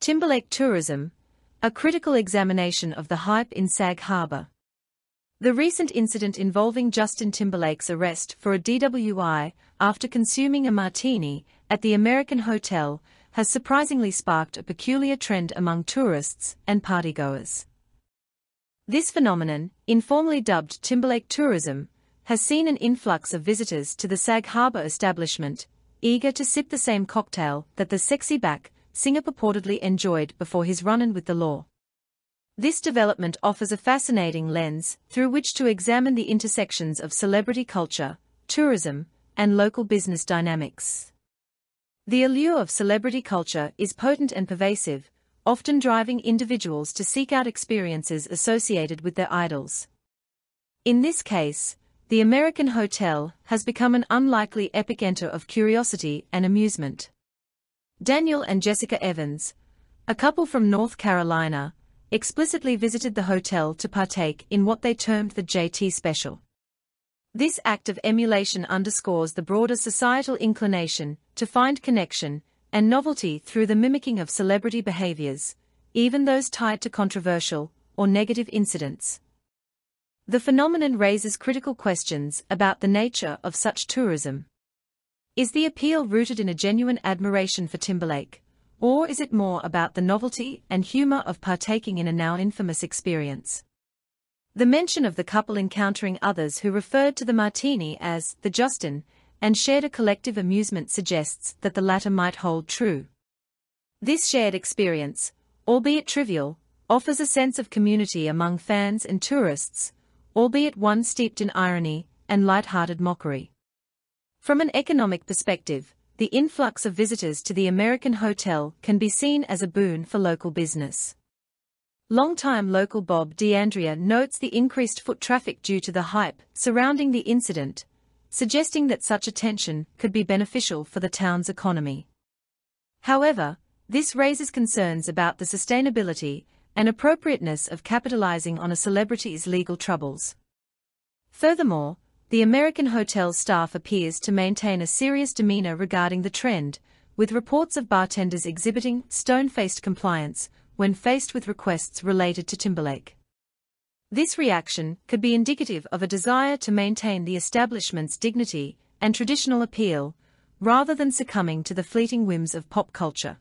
Timberlake Tourism, a critical examination of the hype in Sag Harbor. The recent incident involving Justin Timberlake's arrest for a DWI after consuming a martini at the American Hotel has surprisingly sparked a peculiar trend among tourists and partygoers. This phenomenon, informally dubbed Timberlake Tourism, has seen an influx of visitors to the Sag Harbor establishment, eager to sip the same cocktail that the Sexy Back singer purportedly enjoyed before his run-in with the law. This development offers a fascinating lens through which to examine the intersections of celebrity culture, tourism, and local business dynamics. The allure of celebrity culture is potent and pervasive, often driving individuals to seek out experiences associated with their idols. In this case, the American Hotel has become an unlikely epicenter of curiosity and amusement. Daniel and Jessica Evans, a couple from North Carolina, explicitly visited the hotel to partake in what they termed the JT Special. This act of emulation underscores the broader societal inclination to find connection and novelty through the mimicking of celebrity behaviors, even those tied to controversial or negative incidents. The phenomenon raises critical questions about the nature of such tourism. Is the appeal rooted in a genuine admiration for Timberlake, or is it more about the novelty and humor of partaking in a now infamous experience? The mention of the couple encountering others who referred to the martini as the Justin and shared a collective amusement suggests that the latter might hold true. This shared experience, albeit trivial, offers a sense of community among fans and tourists, albeit one steeped in irony and light-hearted mockery. From an economic perspective, the influx of visitors to the American Hotel can be seen as a boon for local business. Longtime local Bob DeAndrea notes the increased foot traffic due to the hype surrounding the incident, suggesting that such attention could be beneficial for the town's economy. However, this raises concerns about the sustainability and appropriateness of capitalizing on a celebrity's legal troubles. Furthermore, the American Hotel staff appears to maintain a serious demeanor regarding the trend, with reports of bartenders exhibiting stone-faced compliance when faced with requests related to Timberlake. This reaction could be indicative of a desire to maintain the establishment's dignity and traditional appeal, rather than succumbing to the fleeting whims of pop culture.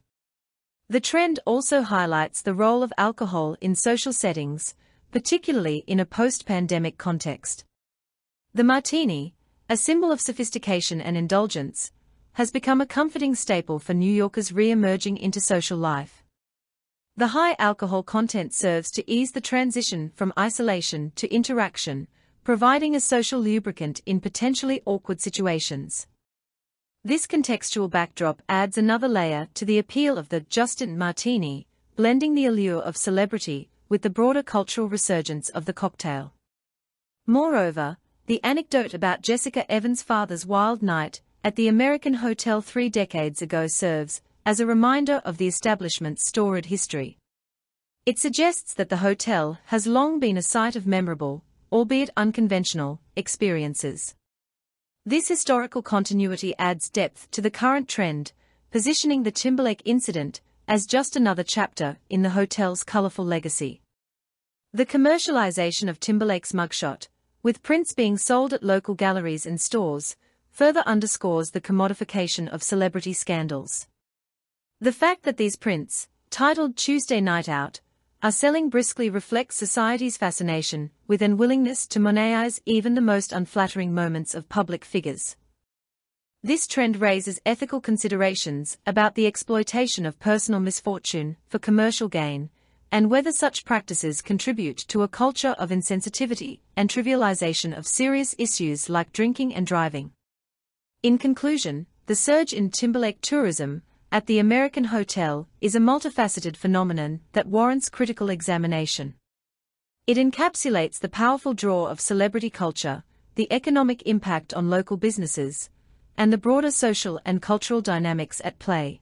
The trend also highlights the role of alcohol in social settings, particularly in a post-pandemic context. The martini, a symbol of sophistication and indulgence, has become a comforting staple for New Yorkers re-emerging into social life. The high alcohol content serves to ease the transition from isolation to interaction, providing a social lubricant in potentially awkward situations. This contextual backdrop adds another layer to the appeal of the Justin martini, blending the allure of celebrity with the broader cultural resurgence of the cocktail. Moreover, the anecdote about Jessica Evans' father's wild night at the American Hotel 3 decades ago serves as a reminder of the establishment's storied history. It suggests that the hotel has long been a site of memorable, albeit unconventional, experiences. This historical continuity adds depth to the current trend, positioning the Timberlake incident as just another chapter in the hotel's colorful legacy. The commercialization of Timberlake's mugshot, with prints being sold at local galleries and stores, further underscores the commodification of celebrity scandals. The fact that these prints, titled Tuesday Night Out, are selling briskly reflects society's fascination with and willingness to monetize even the most unflattering moments of public figures. This trend raises ethical considerations about the exploitation of personal misfortune for commercial gain, and whether such practices contribute to a culture of insensitivity and trivialization of serious issues like drinking and driving. In conclusion, the surge in Timberlake tourism at the American Hotel is a multifaceted phenomenon that warrants critical examination. It encapsulates the powerful draw of celebrity culture, the economic impact on local businesses, and the broader social and cultural dynamics at play.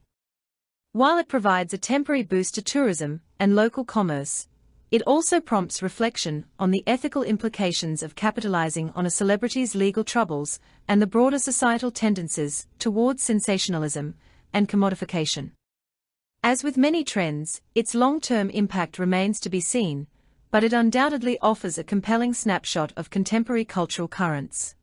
While it provides a temporary boost to tourism and local commerce, it also prompts reflection on the ethical implications of capitalizing on a celebrity's legal troubles and the broader societal tendencies towards sensationalism and commodification. As with many trends, its long-term impact remains to be seen, but it undoubtedly offers a compelling snapshot of contemporary cultural currents.